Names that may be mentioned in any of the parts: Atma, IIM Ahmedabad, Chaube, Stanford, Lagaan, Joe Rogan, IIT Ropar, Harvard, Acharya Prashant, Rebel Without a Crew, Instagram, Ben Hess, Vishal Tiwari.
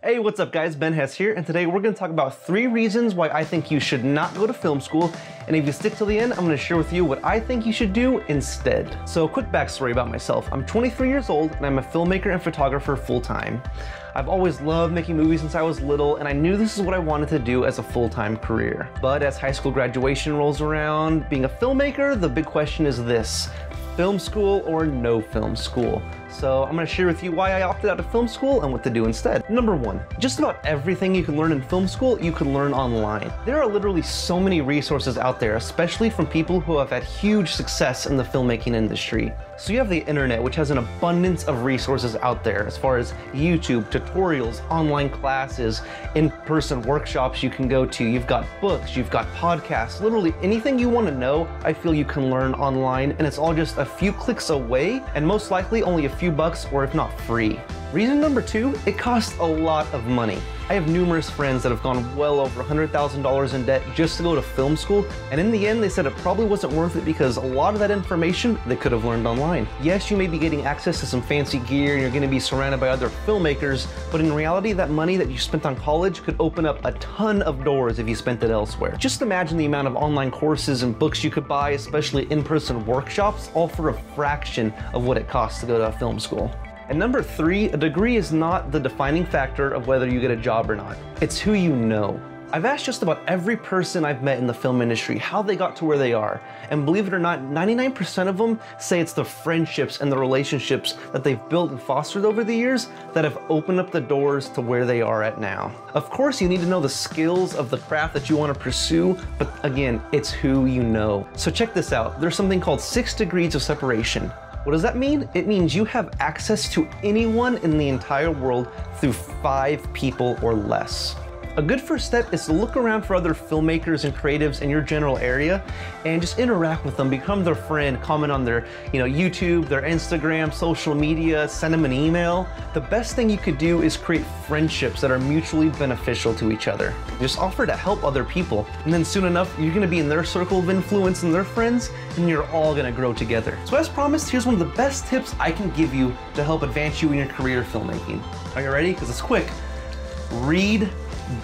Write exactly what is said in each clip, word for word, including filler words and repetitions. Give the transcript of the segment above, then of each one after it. Hey, what's up guys, Ben Hess here, and today we're gonna talk about three reasons why I think you should not go to film school, and if you stick till the end, I'm gonna share with you what I think you should do instead. So a quick backstory about myself. I'm twenty-three years old, and I'm a filmmaker and photographer full-time. I've always loved making movies since I was little, and I knew this is what I wanted to do as a full-time career. But as high school graduation rolls around, being a filmmaker, the big question is this: film school or no film school? So I'm gonna share with you why I opted out of film school and what to do instead. Number one, just about everything you can learn in film school, you can learn online. There are literally so many resources out there, especially from people who have had huge success in the filmmaking industry. So you have the internet, which has an abundance of resources out there as far as YouTube, tutorials, online classes, in-person workshops you can go to. You've got books, you've got podcasts, literally anything you wanna know, I feel you can learn online, and it's all just a few clicks away, and most likely only a few bucks, or if not free. Reason number two, it costs a lot of money. I have numerous friends that have gone well over one hundred thousand dollars in debt just to go to film school, and in the end they said it probably wasn't worth it because a lot of that information they could have learned online. Yes, you may be getting access to some fancy gear and you're going to be surrounded by other filmmakers, but in reality that money that you spent on college could open up a ton of doors if you spent it elsewhere. Just imagine the amount of online courses and books you could buy, especially in-person workshops, all for a fraction of what it costs to go to a film school. And number three, a degree is not the defining factor of whether you get a job or not. It's who you know. I've asked just about every person I've met in the film industry how they got to where they are, and believe it or not, ninety-nine percent of them say it's the friendships and the relationships that they've built and fostered over the years that have opened up the doors to where they are at now. Of course, you need to know the skills of the craft that you want to pursue, but again, it's who you know. So check this out. There's something called six degrees of separation. What does that mean? It means you have access to anyone in the entire world through five people or less. A good first step is to look around for other filmmakers and creatives in your general area and just interact with them, become their friend, comment on their you know, YouTube, their Instagram, social media, send them an email. The best thing you could do is create friendships that are mutually beneficial to each other. Just offer to help other people, and then soon enough, you're gonna be in their circle of influence and their friends, and you're all gonna grow together. So as promised, here's one of the best tips I can give you to help advance you in your career filmmaking. Are you ready? Because it's quick. Read,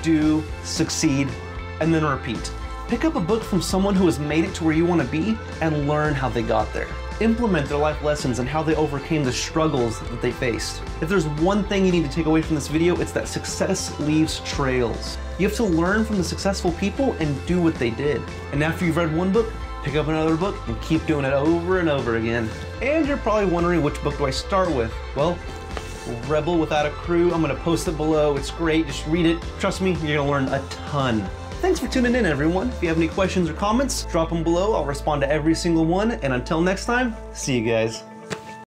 do, succeed, and then repeat. Pick up a book from someone who has made it to where you want to be and learn how they got there. Implement their life lessons and how they overcame the struggles that they faced. If there's one thing you need to take away from this video, it's that success leaves trails. You have to learn from the successful people and do what they did. And after you've read one book, pick up another book and keep doing it over and over again. And you're probably wondering, which book do I start with? Well, Rebel Without a Crew. I'm gonna post it below. It's great. Just read it. Trust me, you're gonna learn a ton. Thanks for tuning in, everyone. If you have any questions or comments, drop them below. I'll respond to every single one. And until next time, see you guys.